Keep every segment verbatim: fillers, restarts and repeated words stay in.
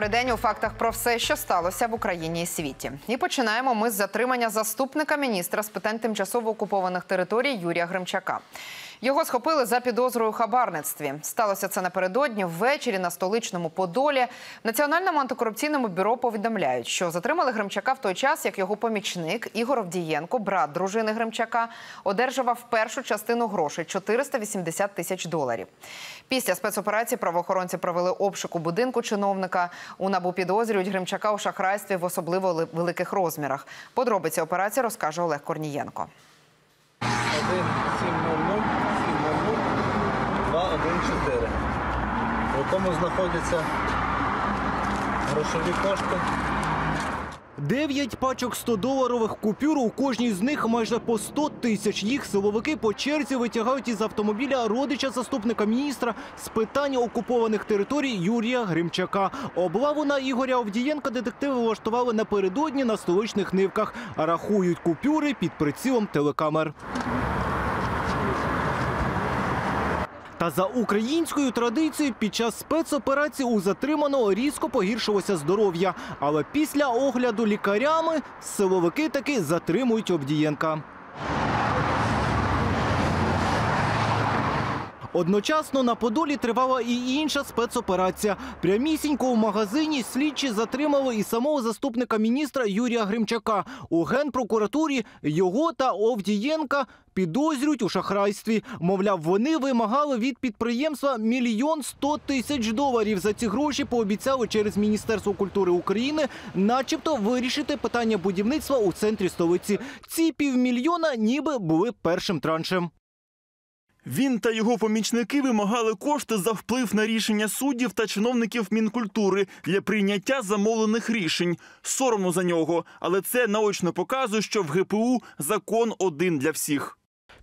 Добрий день. У фактах про все, що сталося в Україні і світі. І починаємо ми з затримання заступника міністра з питань тимчасово окупованих територій Юрія Гримчака. Його схопили за підозрою у хабарництві. Сталося це напередодні ввечері на столичному Подолі. В Національному антикорупційному бюро повідомляють, що затримали Гримчака в той час, як його помічник Ігор Овдієнко, брат дружини Гримчака, одержував першу частину грошей – чотириста вісімдесят тисяч доларів. Після спецоперації правоохоронці провели обшук у будинку чиновника. У НАБУ підозрюють Гримчака у шахрайстві в особливо великих розмірах. Подробиці операції розкаже Олег Корнієнко. один сім нуль нуль сім нуль нуль два один чотири, в якому знаходяться грошові кошти. Дев'ять пачок стодоларових купюр, у кожній з них майже по сто тисяч. Їх силовики по черзі витягають із автомобіля родича заступника міністра з питань окупованих територій Юрія Гримчака. Облаву на Ігоря Овдієнка детективи влаштували напередодні на столичних Нивках. Рахують купюри під прицілом телекамер. Та за українською традицією під час спецоперації у затриманого різко погіршилося здоров'я. Але після огляду лікарями силовики таки затримують Овдієнка. Одночасно на Подолі тривала і інша спецоперація. Прямісінько в магазині слідчі затримали і самого заступника міністра Юрія Гримчака. У Генпрокуратурі його та Овдієнка підозрюють у шахрайстві. Мовляв, вони вимагали від підприємства мільйон сто тисяч доларів. За ці гроші пообіцяли через Міністерство культури України начебто вирішити питання будівництва у центрі столиці. Ці півмільйона ніби були першим траншем. Він та його помічники вимагали кошти за вплив на рішення суддів та чиновників Мінкультури для прийняття замовлених рішень. Соромно за нього, але це наочно показує, що в ГПУ закон один для всіх.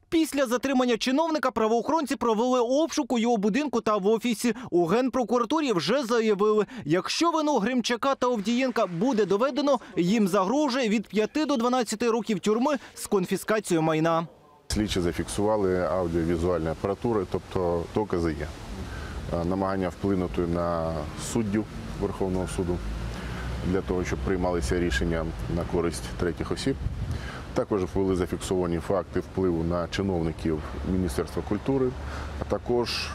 Після затримання чиновника правоохоронці провели обшук у його будинку та в офісі. У Генпрокуратурі вже заявили, якщо вину Гримчака та Овдієнка буде доведено, їм загрожує від п'яти до дванадцяти років тюрми з конфіскацією майна. Слідчі зафіксували аудіовізуальні апаратури, тобто докази є. Намагання вплинути на суддів Верховного суду для того, щоб приймалися рішення на користь третіх осіб. Також були зафіксовані факти впливу на чиновників Міністерства культури, а також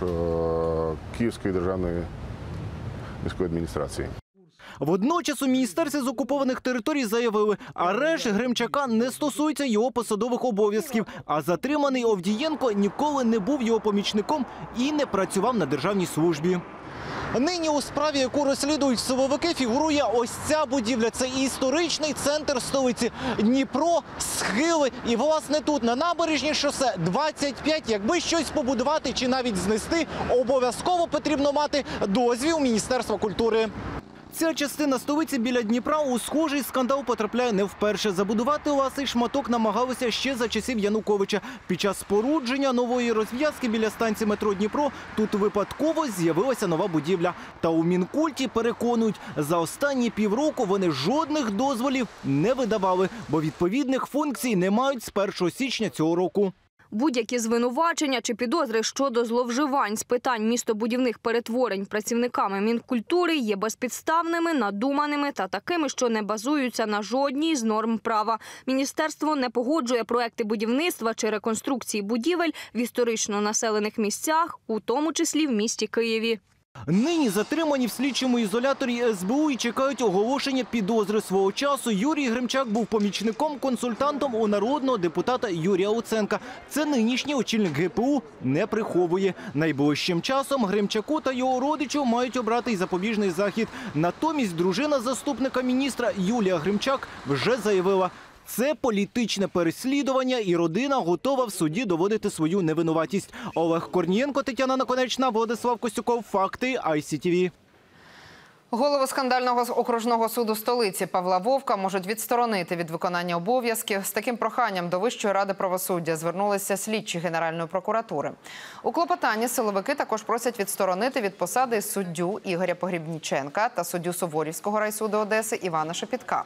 Київської державної міської адміністрації. Водночас у міністерстві з окупованих територій заявили, арешт Гримчака не стосується його посадових обов'язків, а затриманий Овдієнко ніколи не був його помічником і не працював на державній службі. Нині у справі, яку розслідують силовики, фігурує ось ця будівля. Це історичний центр столиці. Дніпро, схили. І, власне, тут, на набережній шосе двадцять п'ять, якби щось побудувати чи навіть знести, обов'язково потрібно мати дозвіл Міністерства культури. Ця частина столиці біля Дніпра у схожий скандал потрапляє не вперше. Забудувати ласий шматок намагалися ще за часів Януковича. Під час спорудження нової розв'язки біля станції метро Дніпро тут випадково з'явилася нова будівля. Та у Мінкульті переконують, за останні півроку вони жодних дозволів не видавали, бо відповідних функцій не мають з першого січня цього року. Будь-які звинувачення чи підозри щодо зловживань з питань містобудівних перетворень працівниками Мінкультури є безпідставними, надуманими та такими, що не базуються на жодній з норм права. Міністерство не погоджує проекти будівництва чи реконструкції будівель в історично населених місцях, у тому числі в місті Києві. Нині затримані в слідчому ізоляторі ес бе у і чекають оголошення підозри. Свого часу Юрій Гримчак був помічником-консультантом у народного депутата Юрія Луценка. Це нинішній очільник ге пе у не приховує. Найближчим часом Гримчаку та його родичу мають обрати й запобіжний захід. Натомість дружина заступника міністра Юлія Гримчак вже заявила – це політичне переслідування, і родина готова в суді доводити свою невинуватість. Олег Корнієнко, Тетяна Наконечна, Владислав Костюков, Факти, ай сі ті ві. Голову скандального окружного суду столиці Павла Вовка можуть відсторонити від виконання обов'язків. З таким проханням до Вищої ради правосуддя звернулися слідчі Генеральної прокуратури. У клопотанні силовики також просять відсторонити від посади суддю Ігоря Погрібніченка та суддю Суворівського райсуду Одеси Івана Шепітка.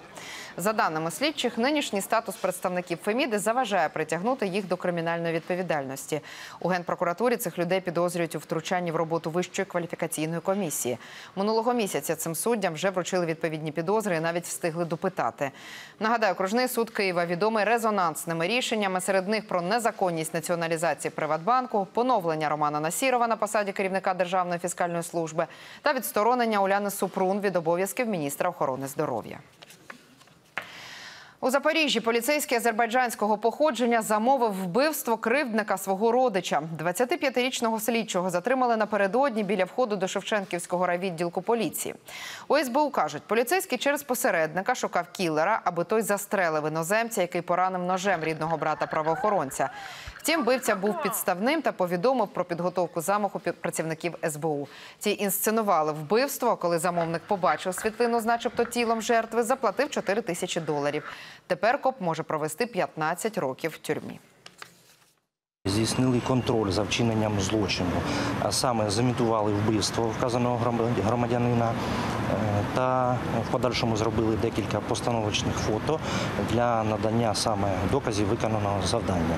За даними слідчих, нинішній статус представників Феміди заважає притягнути їх до кримінальної відповідальності. У Генпрокуратурі цих людей підозрюють у втручанні в роботу Вищої кваліфікаційної комісії. Минулого місяця цим суддям вже вручили відповідні підозри і навіть встигли допитати. Нагадаю, Окружний суд Києва відомий резонансними рішеннями. Серед них про незаконність націоналізації Приватбанку, поновлення Романа Насірова на посаді керівника Державної фіскальної служби та відсторонення Уляни Супрун від обов'язків міністра охорони здоров'я. У Запоріжжі поліцейський азербайджанського походження замовив вбивство кривдника свого родича. двадцятип'ятирічного слідчого затримали напередодні біля входу до Шевченківського райвідділку поліції. У ес бе у кажуть, поліцейський через посередника шукав кілера, аби той застрелив іноземця, який поранив ножем рідного брата правоохоронця. Втім, вбивця був підставним та повідомив про підготовку замаху працівників ес бе у. Ті інсценували вбивство, коли замовник побачив світлину з начебто тілом жертви, заплатив чотири тисячі доларів. Тепер коп може провести п'ятнадцять років в тюрмі. Здійснили контроль за вчиненням злочину, а саме замітували вбивство вказаного громадянина та в подальшому зробили декілька постановочних фото для надання саме доказів виконаного завдання.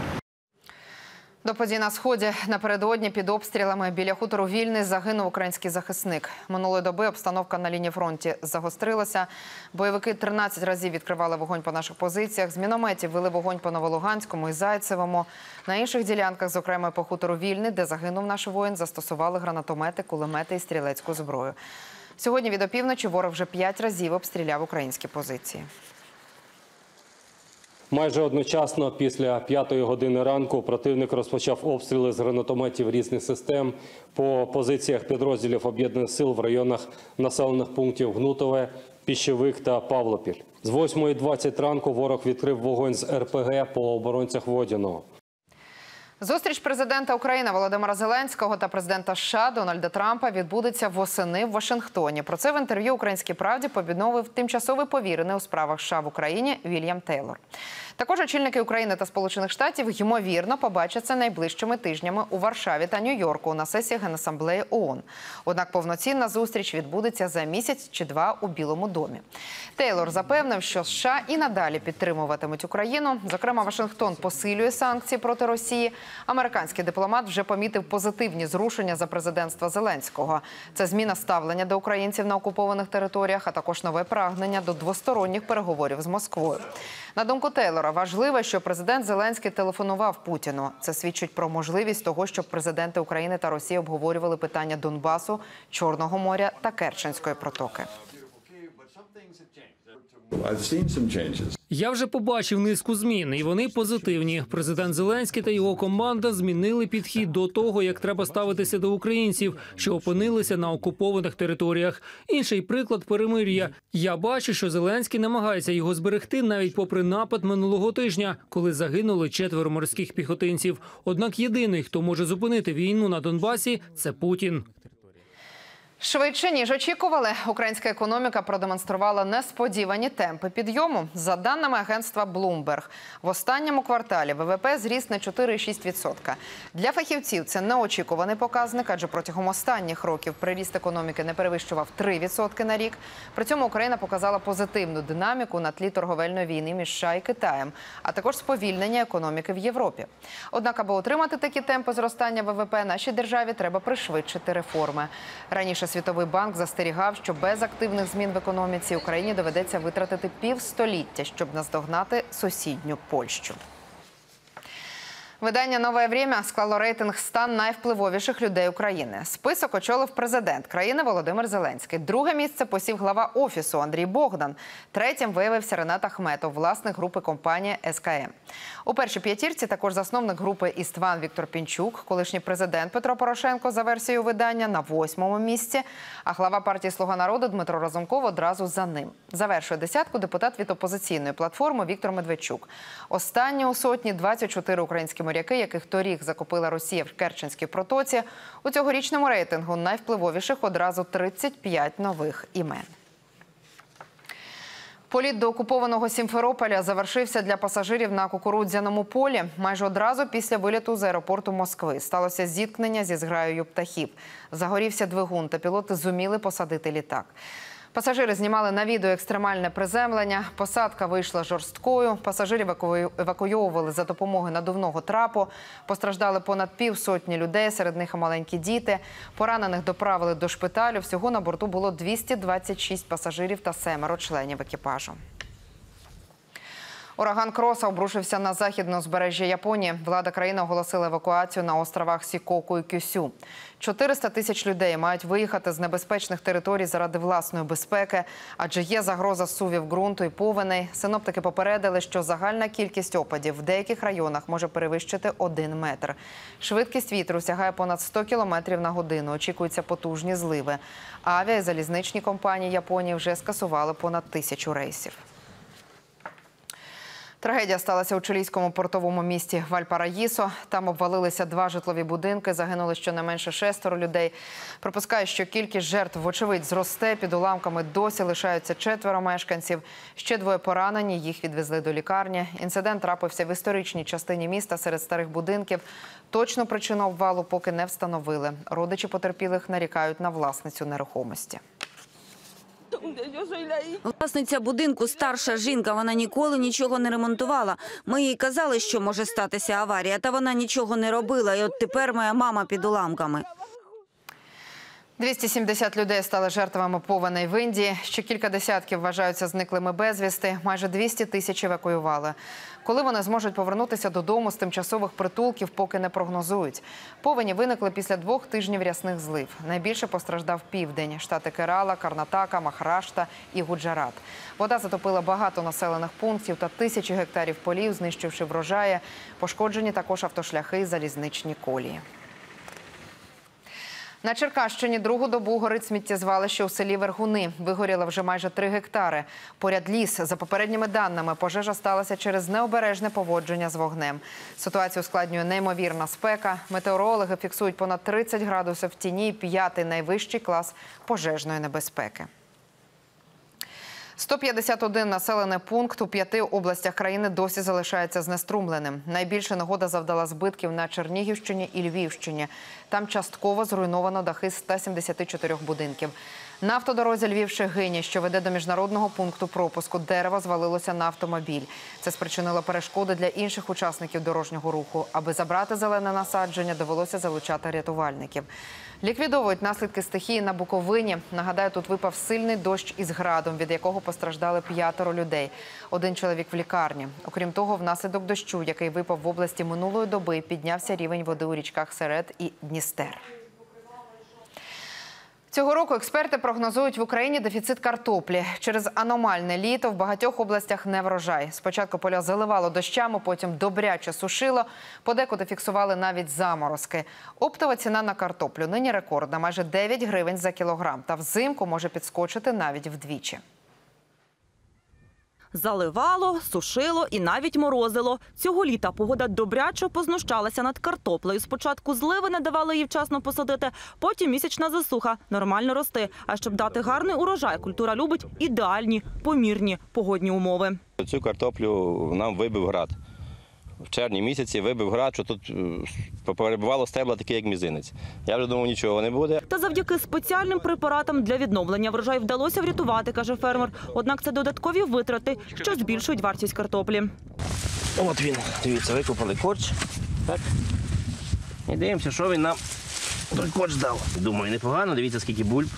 До подій на Сході. Напередодні під обстрілами біля хутору Вільний загинув український захисник. Минулої доби обстановка на лінії фронту загострилася. Бойовики тринадцять разів відкривали вогонь по наших позиціях. З мінометів вели вогонь по Новолуганському і Зайцевому. На інших ділянках, зокрема по хутору Вільний, де загинув наш воїн, застосували гранатомети, кулемети і стрілецьку зброю. Сьогодні від опівночі ворог вже п'ять разів обстріляв українські позиції. Майже одночасно після п'ятої години ранку противник розпочав обстріли з гранатометів різних систем по позиціях підрозділів об'єднаних сил в районах населених пунктів Гнутове, Піщевик та Павлопіль. З восьмої двадцять ранку ворог відкрив вогонь з ер пе ге по оборонцях Водяного. Зустріч президента України Володимира Зеленського та президента США Дональда Трампа відбудеться восени в Вашингтоні. Про це в інтерв'ю «Українській правді» повідомив тимчасовий повірений у справах США в Україні Вільям Тейлор. Також очільники України та Сполучених Штатів, ймовірно, побачаться найближчими тижнями у Варшаві та Нью-Йорку на сесії Генасамблеї ООН. Однак повноцінна зустріч відбудеться за місяць чи два у Білому домі. Тейлор запевнив, що США і надалі підтримуватимуть Україну. Зокрема, Вашингтон посилює санкції проти Росії. Американський дипломат вже помітив позитивні зрушення за президентства Зеленського. Це зміна ставлення до українців на окупованих територіях, а також нове прагнення до двосторонніх переговорів з Москвою. На думку Тейлора, важливо, що президент Зеленський телефонував Путіну. Це свідчить про можливість того, щоб президенти України та Росії обговорювали питання Донбасу, Чорного моря та Керченської протоки. Я вже побачив низку змін, і вони позитивні. Президент Зеленський та його команда змінили підхід до того, як треба ставитися до українців, що опинилися на окупованих територіях. Інший приклад перемир'я. Я бачу, що Зеленський намагається його зберегти навіть попри напад минулого тижня, коли загинули четверо морських піхотинців. Однак єдиний, хто може зупинити війну на Донбасі – це Путін. Швидше, ніж очікували, українська економіка продемонструвала несподівані темпи підйому. За даними агентства Bloomberg, в останньому кварталі ве ве пе зріс на чотири цілих шість десятих відсотка. Для фахівців це неочікуваний показник, адже протягом останніх років приріст економіки не перевищував три відсотки на рік. При цьому Україна показала позитивну динаміку на тлі торговельної війни між США і Китаєм, а також сповільнення економіки в Європі. Однак, аби отримати такі темпи зростання ве ве пе, нашій державі треба пришвидшити реформи. Раніше Світовий банк застерігав, що без активних змін в економіці Україні доведеться витратити півстоліття, щоб наздогнати сусідню Польщу. Видання «Нове время» склало рейтинг ста найвпливовіших людей України. Список очолив президент країни Володимир Зеленський. Друге місце посів глава Офісу Андрій Богдан. Третім виявився Ренат Ахметов, власник групи компанії ес ка ем. У першій п'ятірці також засновник групи Істван Віктор Пінчук, колишній президент Петро Порошенко за версією видання на восьмому місці, а глава партії «Слуга народу» Дмитро Разумков одразу за ним. Завершує десятку депутат від опозиційної платформи Віктор Медведчук. Останні у сотні двадцять чотири українські моряки, яких торік закупила Росія в Керченській протоці. У цьогорічному рейтингу найвпливовіших одразу тридцять п'ять нових імен. Політ до окупованого Сімферополя завершився для пасажирів на кукурудзяному полі. Майже одразу після виліту з аеропорту Москви сталося зіткнення зі зграєю птахів. Загорівся двигун, та пілоти зуміли посадити літак. Пасажири знімали на відео екстремальне приземлення, посадка вийшла жорсткою, пасажирів евакуйовували за допомогою надувного трапу, постраждали понад півсотні людей, серед них і маленькі діти. Поранених доправили до шпиталю, всього на борту було двісті двадцять шість пасажирів та семеро членів екіпажу. Ураган Кроса обрушився на західне узбережжя Японії. Влада країни оголосила евакуацію на островах Сікоку і Кюсю. чотириста тисяч людей мають виїхати з небезпечних територій заради власної безпеки, адже є загроза зсувів ґрунту і повеней. Синоптики попередили, що загальна кількість опадів в деяких районах може перевищити один метр. Швидкість вітру сягає понад сто кілометрів на годину. Очікуються потужні зливи. Авіа- і залізничні компанії Японії вже скасували понад тисячу рейсів. Трагедія сталася у чилійському портовому місті Вальпараїсо. Там обвалилися два житлові будинки, загинули щонайменше шестеро людей. Припускають, що кількість жертв вочевидь зросте, під уламками досі лишаються четверо мешканців. Ще двоє поранені, їх відвезли до лікарні. Інцидент трапився в історичній частині міста серед старих будинків. Точну причину обвалу поки не встановили. Родичі потерпілих нарікають на власницю нерухомості. Власниця будинку – старша жінка. Вона ніколи нічого не ремонтувала. Ми їй казали, що може статися аварія, та вона нічого не робила. І от тепер моя мама під уламками. двісті сімдесят людей стали жертвами повеней в Індії. Ще кілька десятків вважаються зниклими безвісти. Майже двісті тисяч евакуювали. Коли вони зможуть повернутися додому з тимчасових притулків, поки не прогнозують. Повені виникли після двох тижнів рясних злив. Найбільше постраждав південь – штати Керала, Карнатака, Махарашта і Гуджарат. Вода затопила багато населених пунктів та тисячі гектарів полів, знищивши врожаї. Пошкоджені також автошляхи і залізничні колії. На Черкащині другу добу горить сміттєзвалище у селі Вергуни. Вигоріло вже майже три гектари. Поряд ліс. За попередніми даними, пожежа сталася через необережне поводження з вогнем. Ситуацію ускладнює неймовірна спека. Метеорологи фіксують понад тридцять градусів в тіні і п'ятий найвищий клас пожежної небезпеки. сто п'ятдесят один населений пункт у п'яти областях країни досі залишається знеструмленим. Найбільше негода завдала збитків на Чернігівщині і Львівщині. Там частково зруйновано дахи ста сімдесяти чотирьох будинків. На автодорозі Львів-Шегині, що веде до міжнародного пункту пропуску, дерево звалилося на автомобіль. Це спричинило перешкоди для інших учасників дорожнього руху. Аби забрати зелене насадження, довелося залучати рятувальників. Ліквідовують наслідки стихії на Буковині. Нагадаю, тут випав сильний дощ із градом, від якого постраждали п'ятеро людей. Один чоловік в лікарні. Окрім того, внаслідок дощу, який випав в області минулої доби, піднявся рівень води у річках Серед і Дністер. Цього року експерти прогнозують в Україні дефіцит картоплі. Через аномальне літо в багатьох областях не врожай. Спочатку поля заливало дощами, потім добряче сушило. Подекуди фіксували навіть заморозки. Оптова ціна на картоплю нині рекордна – майже дев'ять гривень за кілограм. Та взимку може підскочити навіть вдвічі. Заливало, сушило і навіть морозило. Цього літа погода добряче познущалася над картоплею. Спочатку зливи не давали її вчасно посадити, потім місячна засуха. Нормально рости. А щоб дати гарний урожай, культура любить ідеальні, помірні погодні умови. Цю картоплю нам вибив град. В червні місяці вибив град, що тут перебувало стебла такі, як мізинець. Я вже думав, нічого не буде. Та завдяки спеціальним препаратам для відновлення врожай вдалося врятувати, каже фермер. Однак це додаткові витрати, що збільшують вартість картоплі. От він, дивіться, викопали корч. Так. І дивимося, що він нам той корч дав. Думаю, непогано, дивіться, скільки бульб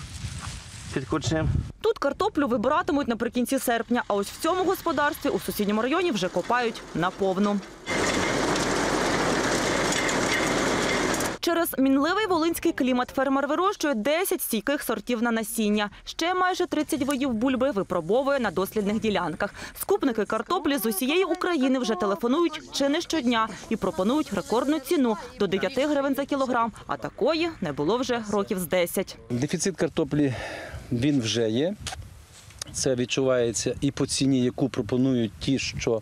під корчем. Тут картоплю вибиратимуть наприкінці серпня, а ось в цьому господарстві у сусідньому районі вже копають наповну. Через мінливий волинський клімат фермер вирощує десять стійких сортів на насіння. Ще майже тридцять видів бульби випробовує на дослідних ділянках. Скупники картоплі з усієї України вже телефонують чи не щодня і пропонують рекордну ціну – до дев'яти гривень за кілограм. А такої не було вже років з десять. Дефіцит картоплі він вже є. Це відчувається і по ціні, яку пропонують ті, що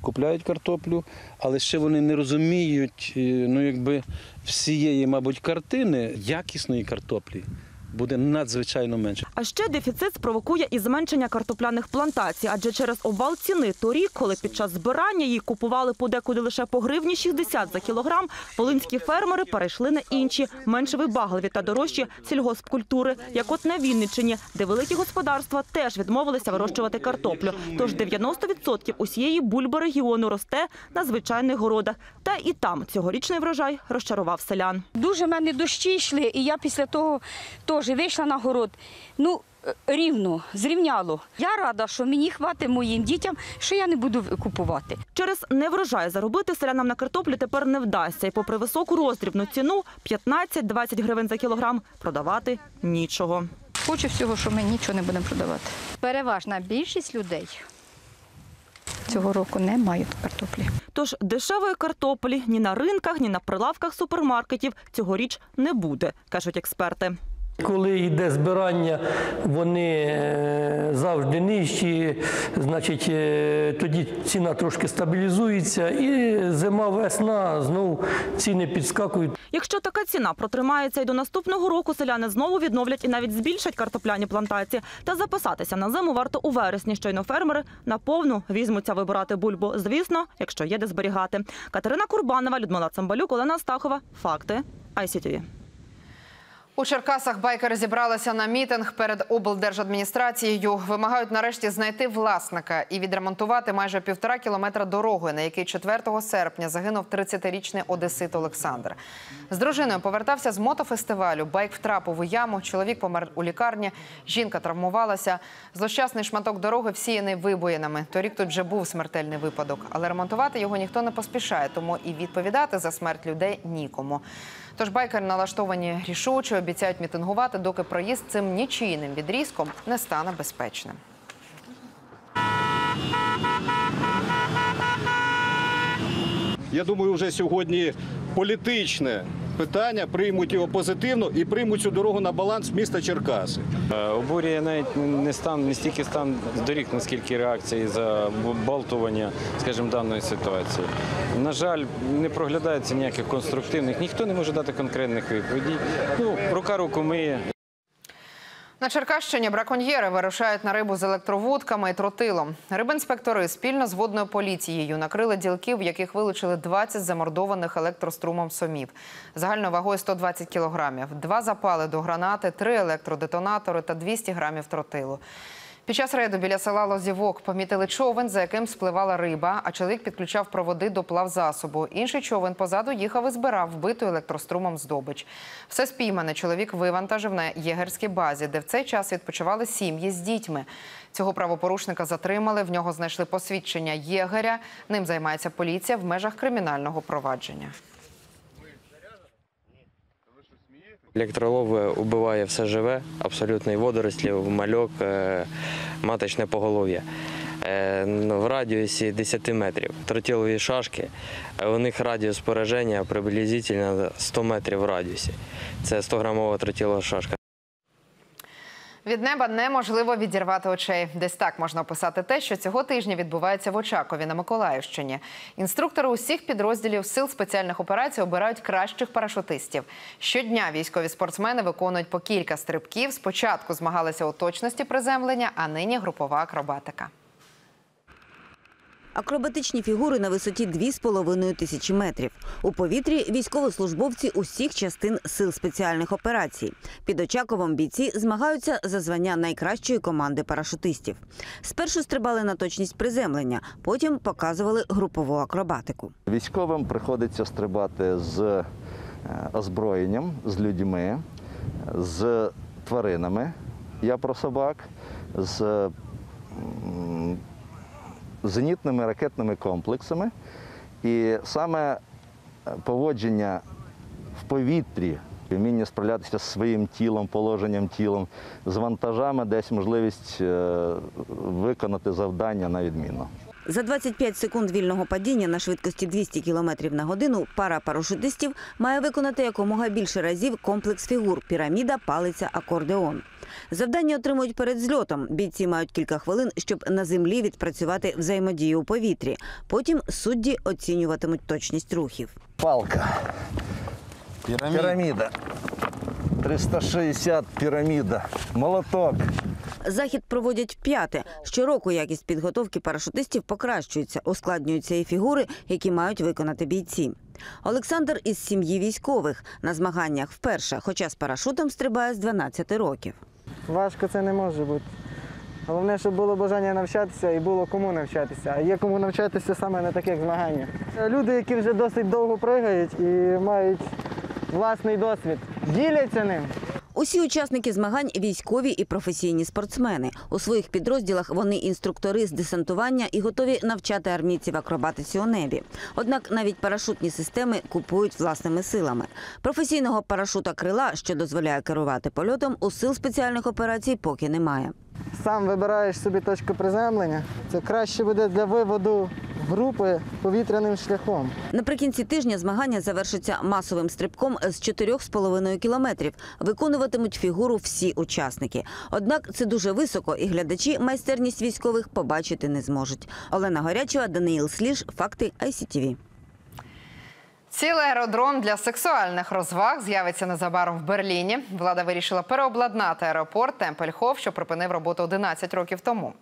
купляють картоплю, але ще вони не розуміють, ну, якби всієї, мабуть, картини, якісної картоплі буде надзвичайно менше. А ще дефіцит спровокує і зменшення картопляних плантацій, адже через обвал ціни торік, коли під час збирання її купували подекуди лише по гривні шістдесят за кілограм, волинські фермери перейшли на інші, менш вибагливі та дорожчі сільгоспкультури, як от на Вінниччині, де великі господарства теж відмовилися вирощувати картоплю. Тож дев'яносто відсотків усієї бульби регіону росте на звичайних городах. Та і там цьогорічний врожай розчарував селян. Дуже в мене дощі йшли, і я після того теж вийшла на город. Ну, рівно, зрівняло. Я рада, що мені хватить, моїм дітям, що я не буду купувати. Через неврожай заробити селянам на картоплю тепер не вдасться. І попри високу роздрібну ціну – п'ятнадцять-двадцять гривень за кілограм – продавати нічого. Хочу всього, що ми нічого не будемо продавати. Переважна більшість людей цього року не мають картоплі. Тож дешевої картоплі ні на ринках, ні на прилавках супермаркетів цьогоріч не буде, кажуть експерти. Коли йде збирання, вони завжди нижчі, значить, тоді ціна трошки стабілізується і зима-весна знову ціни підскакують. Якщо така ціна протримається і до наступного року, селяни знову відновлять і навіть збільшать картопляні плантації. Та записатися на зиму варто у вересні, щойно фермери наповну візьмуться вибирати бульбу. Звісно, якщо є де зберігати. Катерина Курбанова, Людмила Цимбалюк, Олена Астахова. Факти ай сі ті ві. У Черкасах байкери зібралися на мітинг перед облдержадміністрацією. Вимагають нарешті знайти власника і відремонтувати майже півтора кілометра дороги, на якій четвертого серпня загинув тридцятирічний одесит Олександр. З дружиною повертався з мотофестивалю. Байк втрапив у яму, чоловік помер у лікарні, жінка травмувалася. Злощасний шматок дороги всіяний вибоїнами. Торік тут вже був смертельний випадок. Але ремонтувати його ніхто не поспішає, тому і відповідати за смерть людей нікому. Тож байкери налаштовані рішуче, обіцяють мітингувати, доки проїзд цим нічийним відрізком не стане безпечним. Я думаю, вже сьогодні політичне питання, приймуть його позитивно і приймуть цю дорогу на баланс міста Черкаси. Обурює навіть не стан, не стільки стан доріг, наскільки реакції за болтування, скажімо, даної ситуації. На жаль, не проглядається ніяких конструктивних, ніхто не може дати конкретних відповідей. Ну, рука руку миє. На Черкащині браконьєри вирушають на рибу з електровудками і тротилом. Рибінспектори спільно з водною поліцією накрили ділків, в яких вилучили двадцять замордованих електрострумом сомів. Загальною вагою сто двадцять кілограмів. Два запали до гранати, три електродетонатори та двісті грамів тротилу. Під час рейду біля села Лозівок помітили човен, за яким спливала риба, а чоловік підключав проводи до плавзасобу. Інший човен позаду їхав і збирав вбиту електрострумом здобич. Все спіймане чоловік вивантажив на єгерській базі, де в цей час відпочивали сім'ї з дітьми. Цього правопорушника затримали, в нього знайшли посвідчення єгеря. Ним займається поліція в межах кримінального провадження. Електролов убиває все живе, абсолютний водорослів, мальок, маточне поголов'я в радіусі десяти метрів. Тротилові шашки, у них радіус пораження приблизно сто метрів в радіусі. Це сто грамова тротилова шашка. Від неба неможливо відірвати очей. Десь так можна описати те, що цього тижня відбувається в Очакові на Миколаївщині. Інструктори усіх підрозділів Сил спеціальних операцій обирають кращих парашутистів. Щодня військові спортсмени виконують по кілька стрибків. Спочатку змагалися у точності приземлення, а нині групова акробатика. Акробатичні фігури на висоті дві з половиною тисячі метрів. У повітрі – військовослужбовці усіх частин Сил спеціальних операцій. Під Очаковом бійці змагаються за звання найкращої команди парашутистів. Спершу стрибали на точність приземлення, потім показували групову акробатику. Військовим приходиться стрибати з озброєнням, з людьми, з тваринами, я про собак, з зенітними ракетними комплексами, і саме поводження в повітрі, вміння справлятися з своїм тілом, положенням тілом, з вантажами, десь можливість виконати завдання на відмінно. За двадцять п'ять секунд вільного падіння на швидкості двісті км на годину пара парашутистів має виконати якомога більше разів комплекс фігур – піраміда, палиця, акордеон. Завдання отримують перед зльотом. Бійці мають кілька хвилин, щоб на землі відпрацювати взаємодію у повітрі. Потім судді оцінюватимуть точність рухів. Палка. Піраміда. триста шістдесят піраміда, молоток. Захід проводять п'яте. Щороку якість підготовки парашутистів покращується, ускладнюються і фігури, які мають виконати бійці. Олександр із сім'ї військових. На змаганнях вперше, хоча з парашутом стрибає з дванадцяти років. Важко це не може бути. Головне, щоб було бажання навчатися і було кому навчатися. А є кому навчатися саме на таких змаганнях. Люди, які вже досить довго пригають і мають власний досвід, діляться ним. Усі учасники змагань – військові і професійні спортсмени. У своїх підрозділах вони – інструктори з десантування і готові навчати армійців акробатиці у небі. Однак навіть парашутні системи купують власними силами. Професійного парашута крила, що дозволяє керувати польотом, у сил спеціальних операцій поки немає. Сам вибираєш собі точку приземлення. Це краще буде для виводу групи повітряним шляхом. Наприкінці тижня змагання завершаться масовим стрибком з чотирьох з половиною кілометрів. Виконуватимуть фігуру всі учасники. Однак це дуже високо, і глядачі майстерність військових побачити не зможуть. Олена Горячева, Даниїл Сліж, Факти ай сі ті ві. Цілий аеродром для сексуальних розваг з'явиться незабаром в Берліні. Влада вирішила переобладнати аеропорт Темпельхоф, що припинив роботу одинадцять років тому,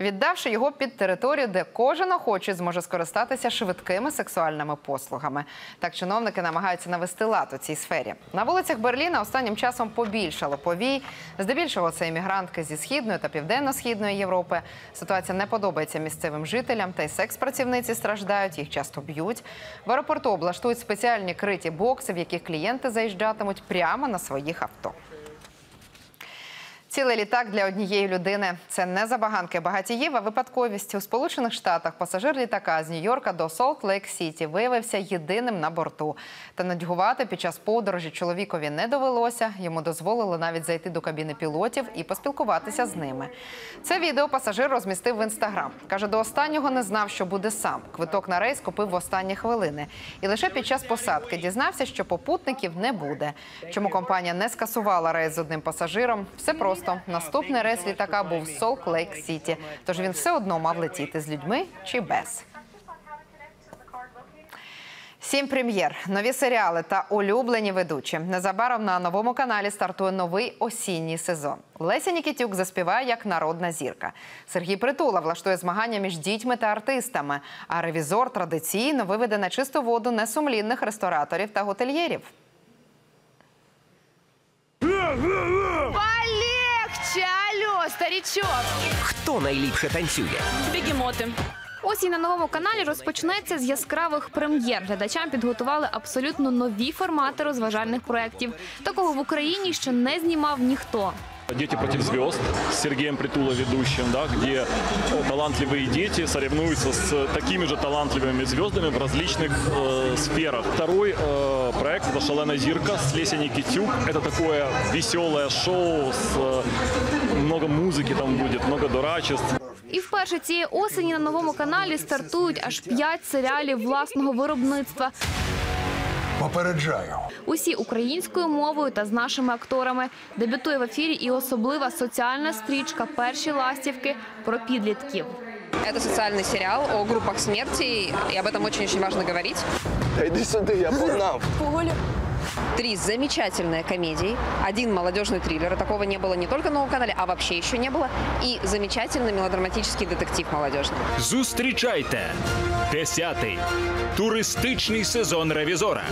віддавши його під територію, де кожен охочий зможе скористатися швидкими сексуальними послугами. Так чиновники намагаються навести лад у цій сфері. На вулицях Берліна останнім часом побільшало повій. Здебільшого це іммігрантки зі Східної та Південно-Східної Європи. Ситуація не подобається місцевим жителям, та й секс-працівниці страждають, їх часто б'ють. В аеропорту облаштують спеціальні криті бокси, в яких клієнти заїжджатимуть прямо на своїх авто. Цілий літак для однієї людини – це не забаганки багатіїв, а випадковість. У Сполучених Штатах пасажир літака з Нью-Йорка до Солт-Лейк-Сіті виявився єдиним на борту. Та нудьгувати під час подорожі чоловікові не довелося. Йому дозволили навіть зайти до кабіни пілотів і поспілкуватися з ними. Це відео пасажир розмістив в Інстаграм. Каже, до останнього не знав, що буде сам. Квиток на рейс купив в останні хвилини. І лише під час посадки дізнався, що попутників не буде. Чому компанія не скасувала рейс з одним пасажиром? Все просто. Наступний рейс літака був в Солт-Лейк-Сіті, тож він все одно мав летіти з людьми чи без. Сім прем'єр, нові серіали та улюблені ведучі. Незабаром на Новому каналі стартує новий осінній сезон. Леся Нікітюк заспіває як народна зірка. Сергій Притула влаштує змагання між дітьми та артистами. А ревізор традиційно виведе на чисту воду несумлінних рестораторів та готельєрів. Хто найліпше танцює? Бігімоти. Осінь на Новому каналі розпочнеться з яскравих прем'єр. Глядачам підготували абсолютно нові формати розважальних проєктів. Такого в Україні ще не знімав ніхто. «Дети против звезд» с Сергеем Притулой ведущим, да, где талантливые дети соревнуются с такими же талантливыми звездами в различных э, сферах. Второй э, проект – это «Шалена зирка» с Лесей Никитюк. Это такое веселое шоу, с, э, много музыки там будет, много дурачеств. І вперше цієї осені на Новому каналі стартують аж п'ять серіалів власного виробництва. Попереджаю. Усі українською мовою та з нашими акторами. Дебютує в ефірі і особлива соціальна стрічка «Перші ластівки» про підлітків. Це соціальний серіал о групах смерті, і об этом дуже важливо говорити. Та йди сюди, я погнав. Поголю. Три замечательные комедии, один молодежный триллер, такого не было не только на Новом канале, а вообще еще не было, и замечательный мелодраматический детектив молодежный. Зустрічайте десятий туристичний сезон «Ревізора».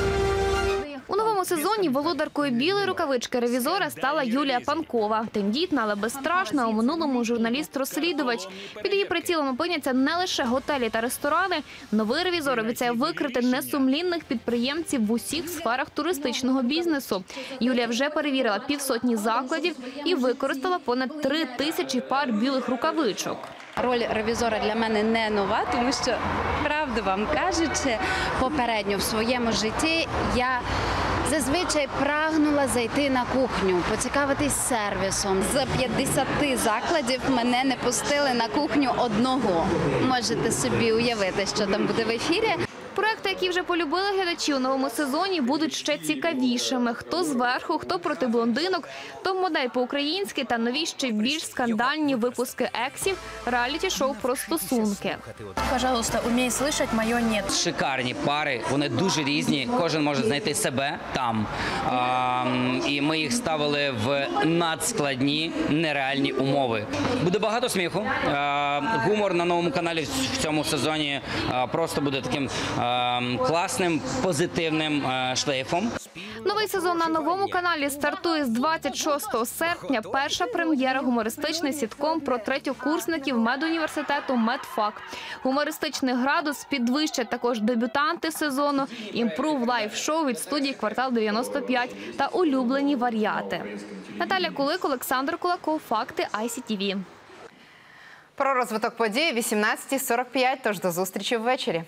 У новому сезоні володаркою білої рукавички ревізора стала Юлія Панкова. Тендітна, але безстрашна, у минулому журналіст-розслідувач. Під її прицілом опиняться не лише готелі та ресторани. Новий ревізор обіцяє викрити несумлінних підприємців в усіх сферах туристичного бізнесу. Юлія вже перевірила півсотні закладів і використала понад три тисячі пар білих рукавичок. Роль ревізора для мене не нова, тому що, правду вам кажучи, попередньо в своєму житті я зазвичай прагнула зайти на кухню, поцікавитись сервісом. З п'ятдесяти закладів мене не пустили на кухню одного. Можете собі уявити, що там буде в ефірі. Проект Сюжети, які вже полюбили глядачі у новому сезоні, будуть ще цікавішими. Хто зверху, хто проти блондинок, то модель по-українськи та нові ще більш скандальні випуски ексів, реаліті-шоу про стосунки. Пожалуйста, умій слышать, моє ні. Шикарні пари, вони дуже різні, кожен може знайти себе там. А, і ми їх ставили в надскладні, нереальні умови. Буде багато сміху. А, гумор на новому каналі в цьому сезоні а, просто буде таким а, класним, позитивним а, шлейфом. Новий сезон на новому каналі стартує з двадцять шостого серпня. Перша прем'єра – гумористичний сітком про третьокурсників медуніверситету «Медфак». Гумористичний градус підвищать також дебютанти сезону, імпрув-лайв-шоу від студії «Квартал дев'яносто п'ять» та улюблені варіати. Наталя Кулик, Олександр Кулаков, Факти ай сі ті ві. Про розвиток подій о вісімнадцятій сорок п'ять, тож до зустрічі ввечері.